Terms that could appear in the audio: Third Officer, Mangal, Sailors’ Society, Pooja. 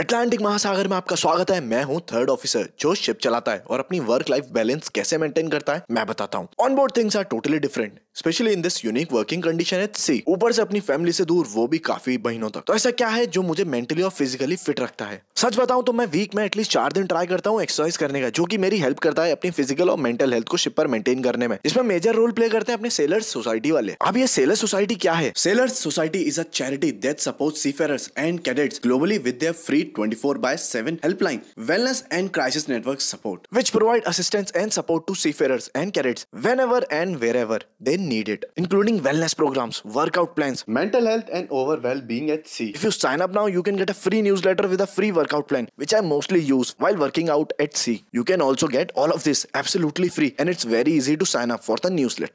Atlantic महासागर में आपका स्वागत है। मैं हूं थर्ड ऑफिसर जो शिप चलाता है और अपनी वर्क लाइफ बैलेंस कैसे मेंटेन करता है मैं बताता हूं। On board things are totally different specially in this unique working condition at sea. ऊपर से अपनी फैमिली से दूर, वो भी काफी महीनों तक। तो ऐसा क्या है जो मुझे मेंटली और फिजिकली फिट रखता है? सच बताऊं तो मैं वीक में एटलीस्ट 4 दिन ट्राई करता हूं एक्सरसाइज करने का, जो कि मेरी हेल्प करता है अपनी फिजिकल और मेंटल हेल्थ को शिप पर मेंटेन करने में। इसमें मेजर रोल प्ले करते हैं अपने सेलर सोसाइटी वाले। अब ये सेलर सोसाइटी क्या है? Sailor society is a charity that supports seafarers and cadets globally with their free 24/7 helpline, wellness and crisis network support, which provide assistance and support to seafarers and cadets whenever and wherever they need it, including wellness programs, workout plans, mental health and overall well-being at sea. If you sign up now, you can get a free newsletter with a free workout plan, which I mostly use while working out at sea. You can also get all of this absolutely free, and it's very easy to sign up for the newsletter.